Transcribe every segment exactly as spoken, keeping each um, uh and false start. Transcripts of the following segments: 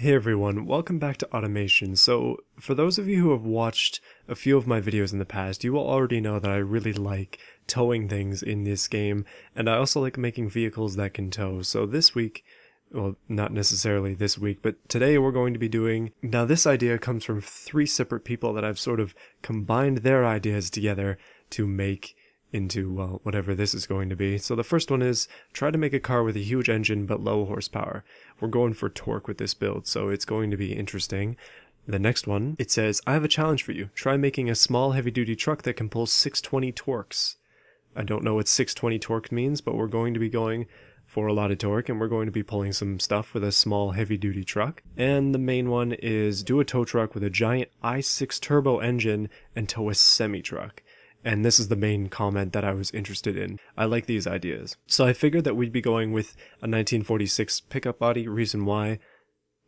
Hey everyone, welcome back to Automation. So for those of you who have watched a few of my videos in the past, you will already know that I really like towing things in this game, and I also like making vehicles that can tow. So this week, well, not necessarily this week, but today we're going to be doing... Now this idea comes from three separate people that I've sort of combined their ideas together to make into, well, whatever this is going to be. So the first one is, try to make a car with a huge engine but low horsepower. We're going for torque with this build, so it's going to be interesting. The next one, it says, I have a challenge for you. Try making a small heavy-duty truck that can pull six twenty torques. I don't know what six twenty torque means, but we're going to be going for a lot of torque, and we're going to be pulling some stuff with a small heavy-duty truck. And the main one is, do a tow truck with a giant i six turbo engine and tow a semi-truck. And this is the main comment that I was interested in. I like these ideas. So I figured that we'd be going with a nineteen forty-six pickup body, reason why.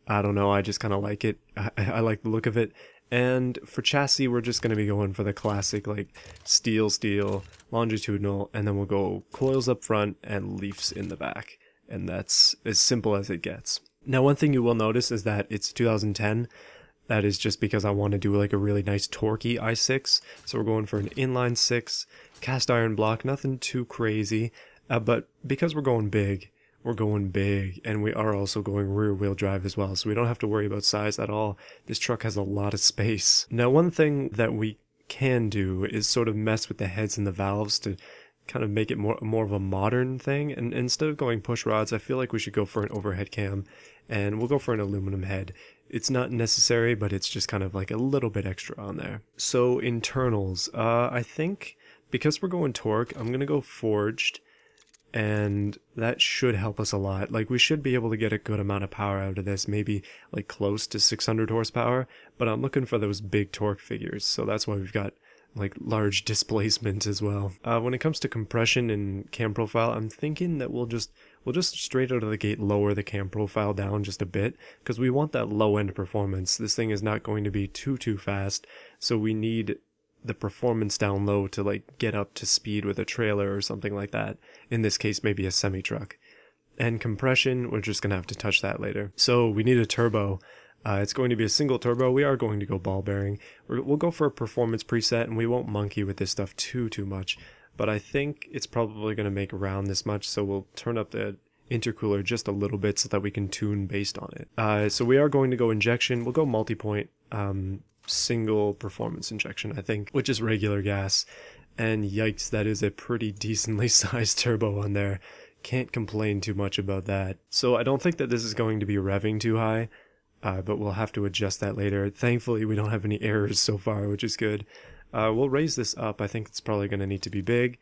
I don't know, I just kind of like it. I, I like the look of it. And for chassis, we're just going to be going for the classic, like, steel, steel, longitudinal, and then we'll go coils up front and leafs in the back. And that's as simple as it gets. Now, one thing you will notice is that it's two thousand ten. That is just because I want to do like a really nice torquey i six, so we're going for an inline six, cast iron block, nothing too crazy, uh, but because we're going big, we're going big, and we are also going rear wheel drive as well, so we don't have to worry about size at all. This truck has a lot of space. Now, one thing that we can do is sort of mess with the heads and the valves to kind of make it more more of a modern thing, and instead of going push rods, I feel like we should go for an overhead cam, and we'll go for an aluminum head. It's not necessary, but it's just kind of like a little bit extra on there. So internals, uh, I think because we're going torque, I'm gonna go forged, and that should help us a lot. Like, we should be able to get a good amount of power out of this, maybe like close to six hundred horsepower, but I'm looking for those big torque figures, so that's why we've got like large displacement as well. Uh, when it comes to compression and cam profile, I'm thinking that we'll just we'll just straight out of the gate lower the cam profile down just a bit, because we want that low-end performance. This thing is not going to be too too fast, so we need the performance down low to like get up to speed with a trailer or something like that. In this case, maybe a semi-truck. And compression, we're just gonna have to touch that later. So we need a turbo. Uh, it's going to be a single turbo. We are going to go ball bearing. We're, we'll go for a performance preset, and we won't monkey with this stuff too, too much. But I think it's probably going to make around this much, so we'll turn up the intercooler just a little bit so that we can tune based on it. Uh, so we are going to go injection. We'll go multi-point, um, single performance injection, I think, which is regular gas. And yikes, that is a pretty decently sized turbo on there. Can't complain too much about that. So I don't think that this is going to be revving too high. Uh, but we'll have to adjust that later. Thankfully, we don't have any errors so far, which is good. Uh, we'll raise this up. I think it's probably going to need to be big.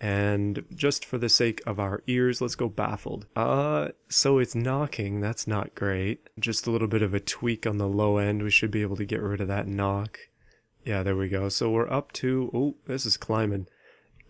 And just for the sake of our ears, let's go baffled. Uh, so it's knocking. That's not great. Just a little bit of a tweak on the low end. We should be able to get rid of that knock. Yeah, there we go. So we're up to... Oh, this is climbing.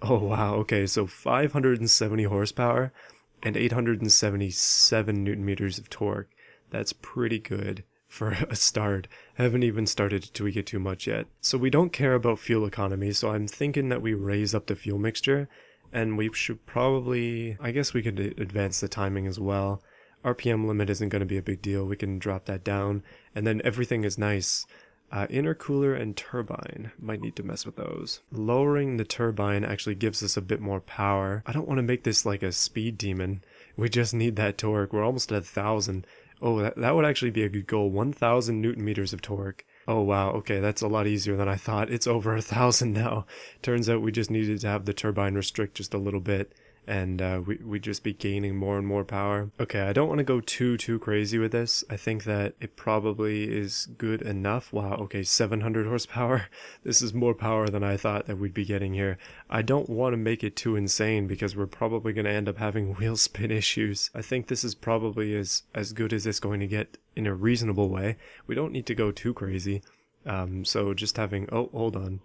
Oh, wow. Okay, so five hundred seventy horsepower and eight hundred seventy-seven newton-meters of torque. That's pretty good for a start. I haven't even started to tweak it too much yet. So we don't care about fuel economy, so I'm thinking that we raise up the fuel mixture, and we should probably... I guess we could advance the timing as well. R P M limit isn't going to be a big deal. We can drop that down, and then everything is nice. Uh, intercooler and turbine. Might need to mess with those. Lowering the turbine actually gives us a bit more power. I don't want to make this like a speed demon. We just need that torque. We're almost at one thousand. Oh, that, that would actually be a good goal. one thousand newton meters of torque. Oh, wow. Okay, that's a lot easier than I thought. It's over one thousand now. Turns out we just needed to have the turbine restrict just a little bit, and uh, we, we'd just be gaining more and more power. Okay, I don't want to go too, too crazy with this. I think that it probably is good enough. Wow, okay, seven hundred horsepower. This is more power than I thought that we'd be getting here. I don't want to make it too insane, because we're probably going to end up having wheel spin issues. I think this is probably as, as good as it's going to get in a reasonable way. We don't need to go too crazy. Um, so just having... Oh, hold on.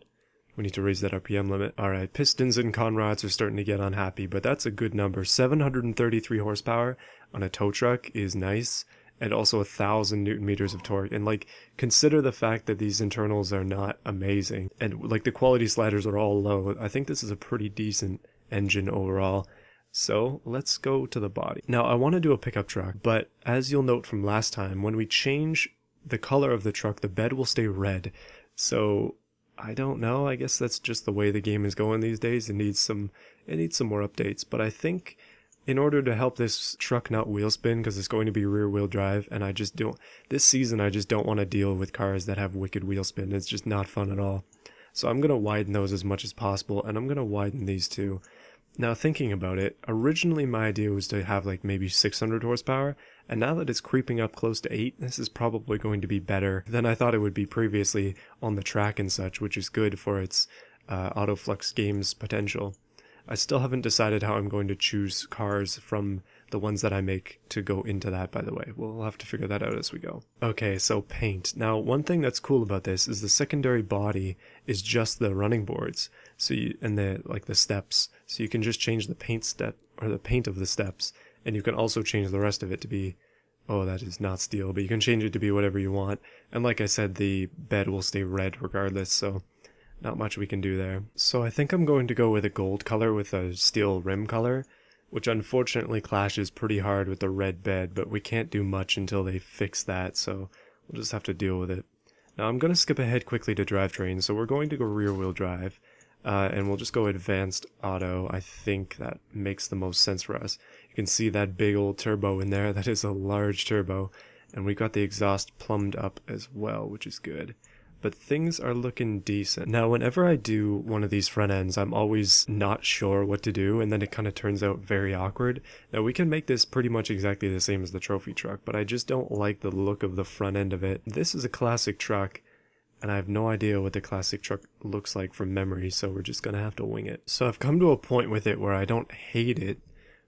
We need to raise that R P M limit. Alright, pistons and conrods are starting to get unhappy, but that's a good number. seven hundred thirty-three horsepower on a tow truck is nice, and also one thousand newton meters of torque. And, like, consider the fact that these internals are not amazing. And, like, the quality sliders are all low. I think this is a pretty decent engine overall. So let's go to the body. Now I want to do a pickup truck, but as you'll note from last time, when we change the color of the truck, the bed will stay red. So I don't know, I guess that's just the way the game is going these days. It needs some, it needs some more updates, but I think in order to help this truck not wheel spin, because it's going to be rear wheel drive, and I just don't, this season I just don't want to deal with cars that have wicked wheel spin. It's just not fun at all. So I'm going to widen those as much as possible, and I'm going to widen these two. Now thinking about it, originally my idea was to have like maybe six hundred horsepower, and now that it's creeping up close to eight, this is probably going to be better than I thought it would be previously on the track and such, which is good for its uh, AutoFlux game's potential. I still haven't decided how I'm going to choose cars from the ones that I make to go into that, by the way. We'll have to figure that out as we go. Okay, so paint. Now, one thing that's cool about this is the secondary body is just the running boards, so you, and the like the steps. So you can just change the paint step, or the paint of the steps, and you can also change the rest of it to be, oh, that is not steel, but you can change it to be whatever you want. And like I said, the bed will stay red regardless, so not much we can do there. So I think I'm going to go with a gold color with a steel rim color, which unfortunately clashes pretty hard with the red bed, but we can't do much until they fix that, so we'll just have to deal with it. Now I'm going to skip ahead quickly to drivetrain, so we're going to go rear wheel drive, uh, and we'll just go advanced auto. I think that makes the most sense for us. You can see that big old turbo in there, that is a large turbo, and we got the exhaust plumbed up as well, which is good. But things are looking decent. Now, whenever I do one of these front ends, I'm always not sure what to do, and then it kind of turns out very awkward. Now, we can make this pretty much exactly the same as the trophy truck, but I just don't like the look of the front end of it. This is a classic truck, and I have no idea what the classic truck looks like from memory, so we're just gonna have to wing it. So I've come to a point with it where I don't hate it,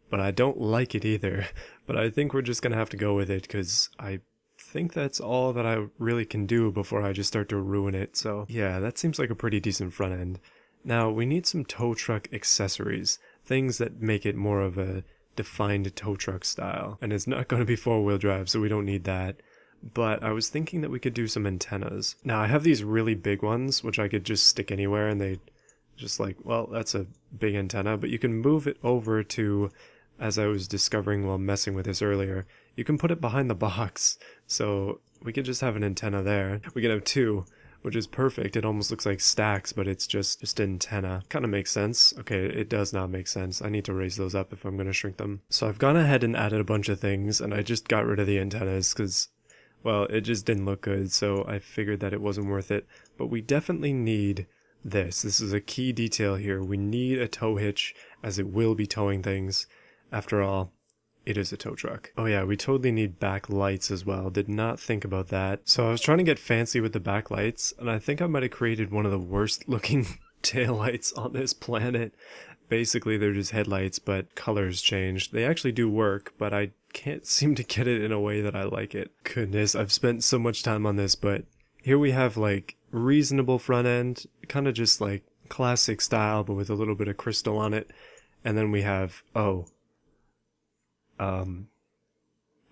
but I don't like it either. But I think we're just gonna have to go with it, because I I think that's all that I really can do before I just start to ruin it, so yeah, that seems like a pretty decent front end. Now, we need some tow truck accessories, things that make it more of a defined tow truck style, and it's not going to be four-wheel drive, so we don't need that, but I was thinking that we could do some antennas. Now, I have these really big ones, which I could just stick anywhere, and they just like, well, that's a big antenna, but you can move it over to, as I was discovering while messing with this earlier, you can put it behind the box, so we could just have an antenna there. We could have two, which is perfect. It almost looks like stacks, but it's just, just antenna. Kind of makes sense. Okay, it does not make sense. I need to raise those up if I'm going to shrink them. So I've gone ahead and added a bunch of things, and I just got rid of the antennas because, well, it just didn't look good, so I figured that it wasn't worth it. But we definitely need this. This is a key detail here. We need a tow hitch, as it will be towing things. After all, it is a tow truck. Oh yeah, we totally need back lights as well. Did not think about that. So I was trying to get fancy with the back lights, and I think I might have created one of the worst looking taillights on this planet. Basically, they're just headlights, but colors change. They actually do work, but I can't seem to get it in a way that I like it. Goodness, I've spent so much time on this, but here we have like reasonable front end, kind of just like classic style, but with a little bit of crystal on it. And then we have, oh, Um,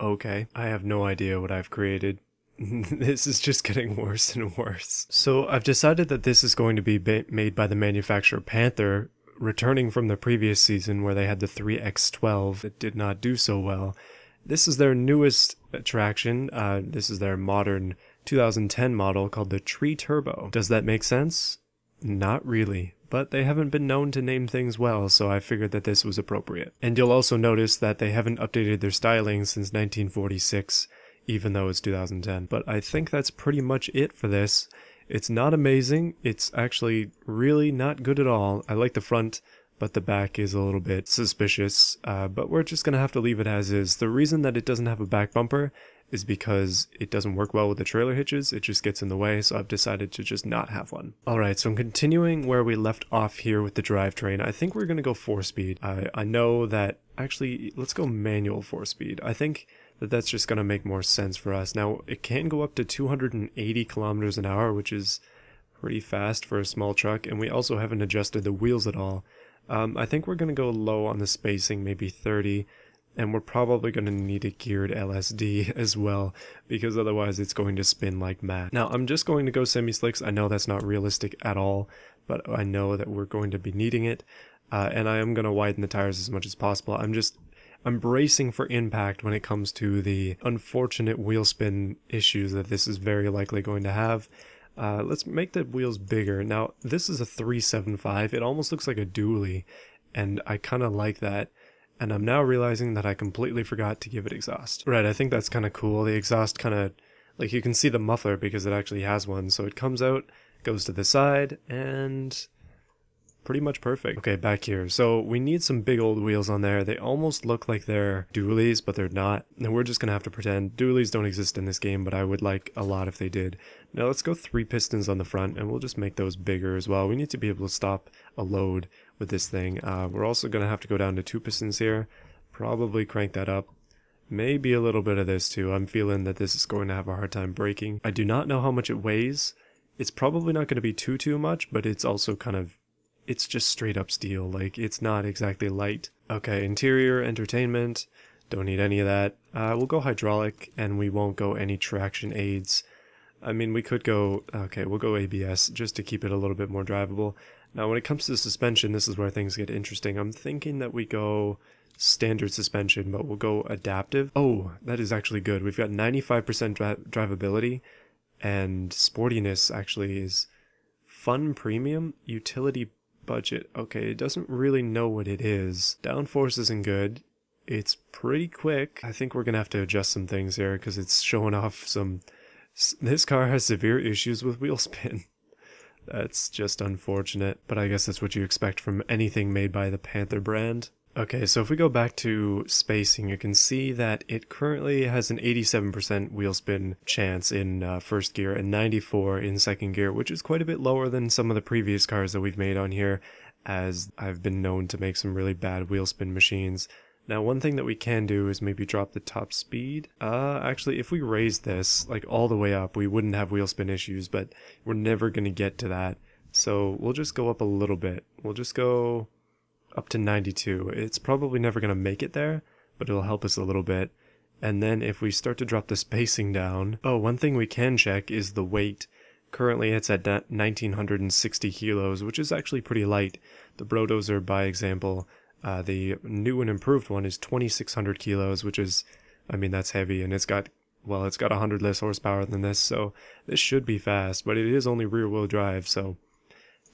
okay. I have no idea what I've created. This is just getting worse and worse. So I've decided that this is going to be ba made by the manufacturer Panther, returning from the previous season where they had the three X twelve that did not do so well. This is their newest attraction. Uh, this is their modern two thousand ten model called the Treeturbo. Does that make sense? Not really. But they haven't been known to name things well, so I figured that this was appropriate. And you'll also notice that they haven't updated their styling since nineteen forty-six, even though it's two thousand ten. But I think that's pretty much it for this. It's not amazing, it's actually really not good at all. I like the front, but the back is a little bit suspicious, uh, but we're just gonna have to leave it as is. The reason that it doesn't have a back bumper is because it doesn't work well with the trailer hitches, it just gets in the way, so I've decided to just not have one. Alright, so I'm continuing where we left off here with the drivetrain. I think we're gonna go four-speed. I, I know that, actually, let's go manual four-speed. I think that that's just gonna make more sense for us. Now, it can go up to two hundred eighty kilometers an hour, which is pretty fast for a small truck, and we also haven't adjusted the wheels at all. Um, I think we're gonna go low on the spacing, maybe thirty. And we're probably going to need a geared L S D as well, because otherwise it's going to spin like mad. Now, I'm just going to go semi-slicks. I know that's not realistic at all, but I know that we're going to be needing it. uh, and I am going to widen the tires as much as possible. I'm just I'm bracing for impact when it comes to the unfortunate wheel spin issues that this is very likely going to have. Uh, let's make the wheels bigger. Now, this is a three seventy-five. It almost looks like a dually, and I kind of like that. And I'm now realizing that I completely forgot to give it exhaust. Right, I think that's kind of cool. The exhaust kind of, like, you can see the muffler because it actually has one. So it comes out, goes to the side, and pretty much perfect. Okay, back here. So we need some big old wheels on there. They almost look like they're dualies, but they're not. And we're just gonna have to pretend dualies don't exist in this game, but I would like a lot if they did. Now let's go three pistons on the front, and we'll just make those bigger as well. We need to be able to stop a load with this thing. Uh, we're also gonna have to go down to two pistons here. Probably crank that up. Maybe a little bit of this too. I'm feeling that this is going to have a hard time braking. I do not know how much it weighs. It's probably not gonna be too too much, but it's also kind of, it's just straight up steel, like, it's not exactly light. Okay, interior, entertainment, don't need any of that. Uh, we'll go hydraulic, and we won't go any traction aids. I mean, we could go, okay, we'll go A B S, just to keep it a little bit more drivable. Now, when it comes to suspension, this is where things get interesting. I'm thinking that we go standard suspension, but we'll go adaptive. Oh, that is actually good. We've got ninety-five percent dri drivability, and sportiness actually is fun premium, utility budget. Okay, it doesn't really know what it is. Downforce isn't good. It's pretty quick. I think we're gonna have to adjust some things here because it's showing off some... This car has severe issues with wheel spin. That's just unfortunate, but I guess that's what you expect from anything made by the Panther brand. Okay, so if we go back to spacing, you can see that it currently has an eighty-seven percent wheel spin chance in uh, first gear and ninety-four in second gear, which is quite a bit lower than some of the previous cars that we've made on here, as I've been known to make some really bad wheel spin machines. Now, one thing that we can do is maybe drop the top speed. Uh, actually, if we raise this, like, all the way up, we wouldn't have wheel spin issues, but we're never going to get to that. So we'll just go up a little bit. We'll just go up to ninety-two. It's probably never going to make it there, but it'll help us a little bit. And then if we start to drop the spacing down... Oh, one thing we can check is the weight. Currently, it's at nineteen sixty kilos, which is actually pretty light. The Brodozer, by example... Uh, the new and improved one is twenty-six hundred kilos, which is, I mean, that's heavy, and it's got, well, it's got one hundred less horsepower than this, so this should be fast, but it is only rear-wheel drive, so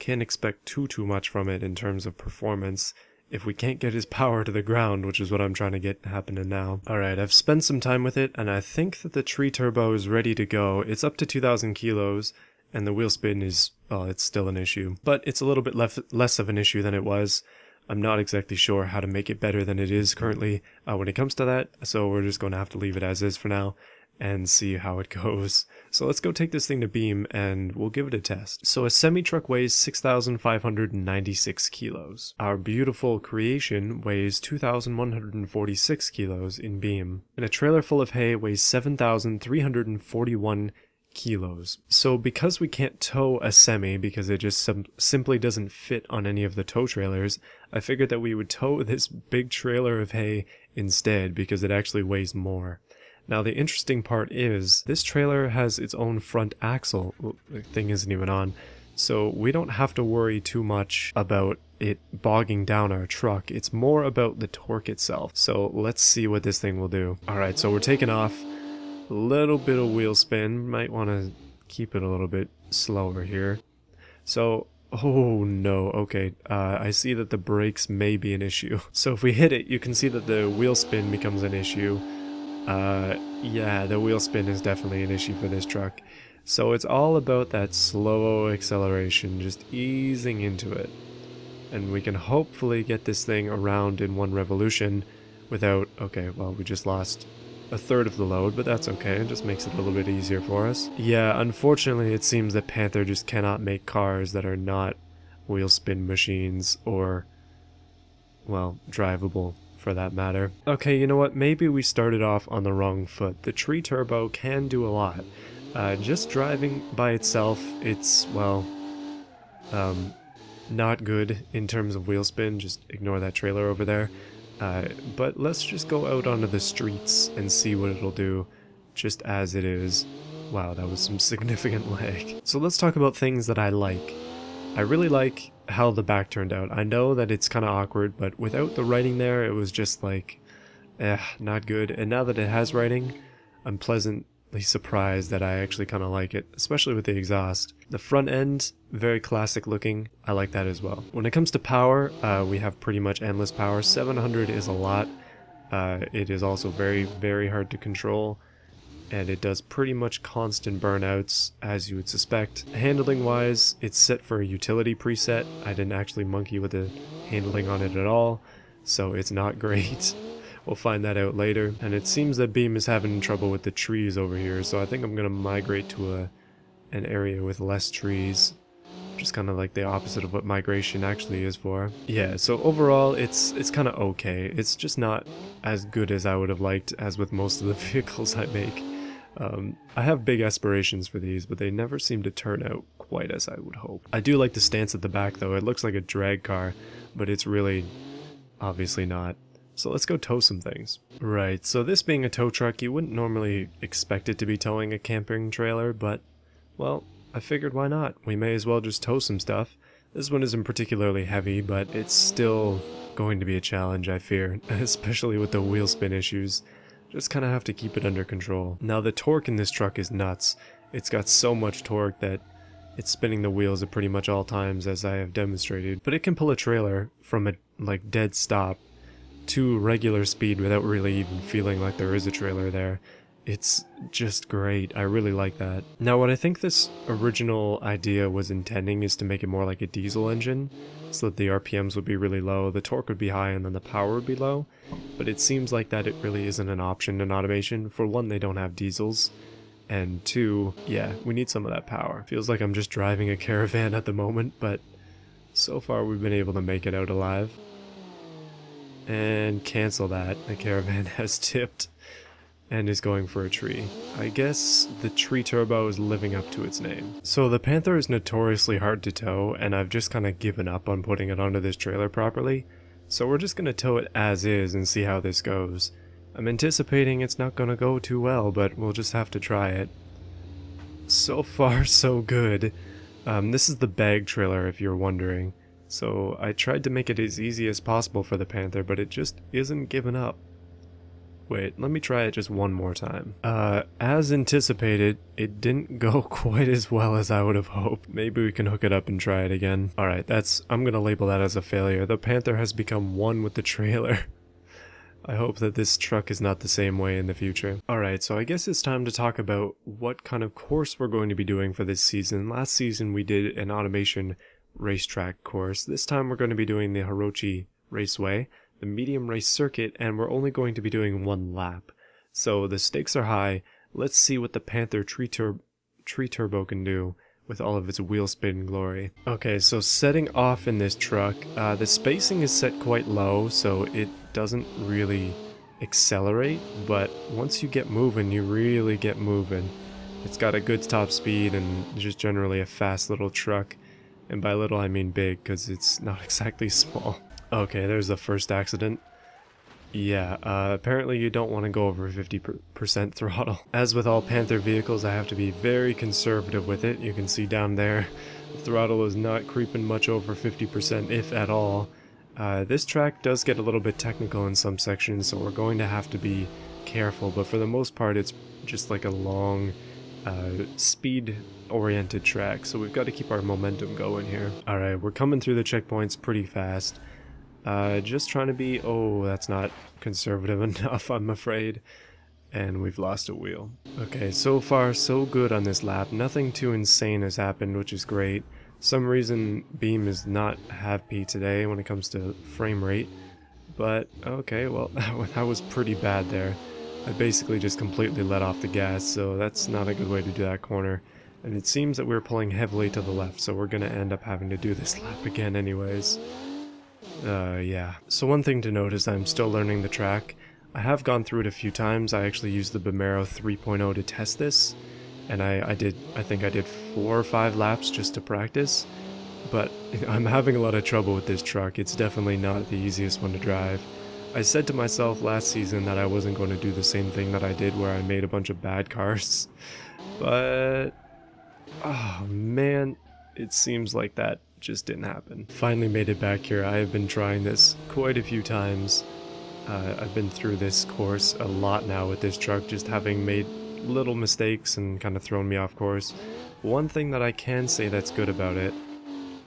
can't expect too, too much from it in terms of performance if we can't get his power to the ground, which is what I'm trying to get happening now. Alright, I've spent some time with it, and I think that the Treeturbo is ready to go. It's up to two thousand kilos, and the wheel spin is, well, it's still an issue, but it's a little bit less, less of an issue than it was. I'm not exactly sure how to make it better than it is currently uh, when it comes to that, so we're just going to have to leave it as is for now and see how it goes. So let's go take this thing to Beam and we'll give it a test. So a semi-truck weighs six thousand five hundred ninety-six kilos. Our beautiful creation weighs two thousand one hundred forty-six kilos in Beam. And a trailer full of hay weighs seven thousand three hundred forty-one kilos. So because we can't tow a semi because it just sim simply doesn't fit on any of the tow trailers, I figured that we would tow this big trailer of hay instead because it actually weighs more. Now the interesting part is this trailer has its own front axle. Oop, the thing isn't even on, so we don't have to worry too much about it bogging down our truck. It's more about the torque itself. So let's see what this thing will do. Alright, so we're taking off. Little bit of wheel spin, might want to keep it a little bit slower here. So, oh no, okay, uh, I see that the brakes may be an issue. So if we hit it, you can see that the wheel spin becomes an issue. Uh, yeah, the wheel spin is definitely an issue for this truck. So it's all about that slow acceleration, just easing into it. And we can hopefully get this thing around in one revolution without, okay, well, we just lost a third of the load, but that's okay, it just makes it a little bit easier for us. Yeah, unfortunately it seems that Panther just cannot make cars that are not wheel spin machines or, well, drivable for that matter. Okay, you know what, maybe we started off on the wrong foot. The Treeturbo can do a lot. Uh, just driving by itself, it's, well, um, not good in terms of wheel spin, just ignore that trailer over there. Uh, but let's just go out onto the streets and see what it'll do just as it is. Wow, that was some significant lag. So let's talk about things that I like. I really like how the back turned out. I know that it's kind of awkward, but without the writing there, it was just like, eh, not good. And now that it has writing, I'm pleasantly surprised that I actually kind of like it, especially with the exhaust. The front end, very classic looking. I like that as well. When it comes to power, uh, we have pretty much endless power. seven hundred is a lot. Uh, it is also very, very hard to control, and it does pretty much constant burnouts, as you would suspect. Handling wise, it's set for a utility preset. I didn't actually monkey with the handling on it at all, so it's not great. We'll find that out later. And it seems that Beam is having trouble with the trees over here, so I think I'm gonna migrate to a an area with less trees. Just kind of like the opposite of what migration actually is for. Yeah, so overall it's it's kind of okay. It's just not as good as I would have liked, as with most of the vehicles I make. Um, I have big aspirations for these, but they never seem to turn out quite as I would hope. I do like the stance at the back though. It looks like a drag car, but it's really obviously not. So let's go tow some things. Right, so this being a tow truck, you wouldn't normally expect it to be towing a camping trailer, but, well, I figured why not? We may as well just tow some stuff. This one isn't particularly heavy, but it's still going to be a challenge, I fear, especially with the wheel spin issues. Just kind of have to keep it under control. Now the torque in this truck is nuts. It's got so much torque that it's spinning the wheels at pretty much all times, as I have demonstrated. But it can pull a trailer from a like dead stop to regular speed without really even feeling like there is a trailer there. It's just great. I really like that. Now what I think this original idea was intending is to make it more like a diesel engine, so that the R P Ms would be really low, the torque would be high, and then the power would be low. But it seems like that it really isn't an option in Automation. For one, they don't have diesels, and two, yeah, we need some of that power. Feels like I'm just driving a caravan at the moment, but so far we've been able to make it out alive. And cancel that. The caravan has tipped and is going for a tree. I guess the Treeturbo is living up to its name. So the Panther is notoriously hard to tow, and I've just kind of given up on putting it onto this trailer properly, so we're just going to tow it as is and see how this goes. I'm anticipating it's not going to go too well, but we'll just have to try it. So far, so good. Um, this is the bag trailer, if you're wondering. So I tried to make it as easy as possible for the Panther, but it just isn't giving up. Wait, let me try it just one more time. Uh, as anticipated, it didn't go quite as well as I would have hoped. Maybe we can hook it up and try it again. Alright, that's, I'm gonna label that as a failure. The Panther has become one with the trailer. I hope that this truck is not the same way in the future. Alright, so I guess it's time to talk about what kind of course we're going to be doing for this season. Last season we did an Automation racetrack course. This time we're going to be doing the Hirochi Raceway, the medium race circuit, and we're only going to be doing one lap. So the stakes are high. Let's see what the Panther Treeturbo Treeturbo can do with all of its wheel spin glory. Okay, so setting off in this truck, uh, the spacing is set quite low, so it doesn't really accelerate, but once you get moving, you really get moving. It's got a good top speed and just generally a fast little truck. And by little I mean big, because it's not exactly small. Okay, there's the first accident. Yeah, uh, apparently you don't want to go over fifty percent throttle. As with all Panther vehicles, I have to be very conservative with it. You can see down there, the throttle is not creeping much over fifty percent, if at all. Uh, this track does get a little bit technical in some sections, so we're going to have to be careful, but for the most part it's just like a long Uh, speed-oriented track, so we've got to keep our momentum going here. Alright, we're coming through the checkpoints pretty fast. Uh, just trying to be... oh, that's not conservative enough, I'm afraid. And we've lost a wheel. Okay, so far so good on this lap. Nothing too insane has happened, which is great. Some reason Beam is not happy today when it comes to frame rate. But, okay, well, that was pretty bad there. I basically just completely let off the gas, so that's not a good way to do that corner. And it seems that we're pulling heavily to the left, so we're gonna end up having to do this lap again anyways. Uh, yeah. So one thing to note is I'm still learning the track. I have gone through it a few times. I actually used the Bimmero three point oh to test this, and I, I did, I think I did four or five laps just to practice. But I'm having a lot of trouble with this truck. It's definitely not the easiest one to drive. I said to myself last season that I wasn't going to do the same thing that I did where I made a bunch of bad cars, but oh man, it seems like that just didn't happen. Finally made it back here. I have been trying this quite a few times. Uh, I've been through this course a lot now with this truck, just having made little mistakes and kind of thrown me off course. One thing that I can say that's good about it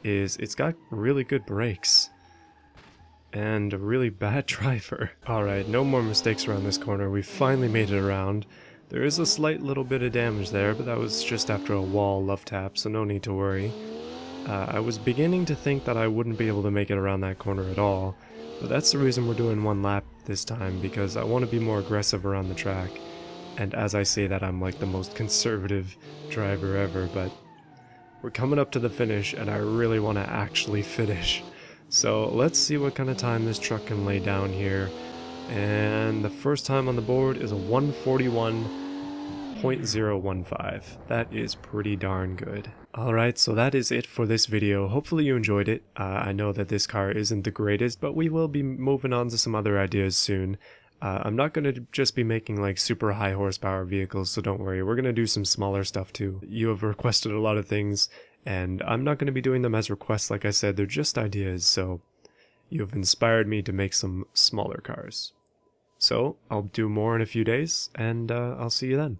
is it's got really good brakes and a really bad driver. Alright, no more mistakes around this corner. We finally made it around. There is a slight little bit of damage there, but that was just after a wall love tap, so no need to worry. Uh, I was beginning to think that I wouldn't be able to make it around that corner at all, but that's the reason we're doing one lap this time, because I want to be more aggressive around the track. And as I say that, I'm like the most conservative driver ever, but we're coming up to the finish and I really want to actually finish. So let's see what kind of time this truck can lay down here. And the first time on the board is a one forty-one point zero one five. That is pretty darn good. Alright, so that is it for this video. Hopefully you enjoyed it. Uh, I know that this car isn't the greatest, but we will be moving on to some other ideas soon. Uh, I'm not going to just be making like super high horsepower vehicles, so don't worry. We're going to do some smaller stuff too. You have requested a lot of things, and I'm not going to be doing them as requests. Like I said, they're just ideas, so you have inspired me to make some smaller cars. So I'll do more in a few days, and uh, I'll see you then.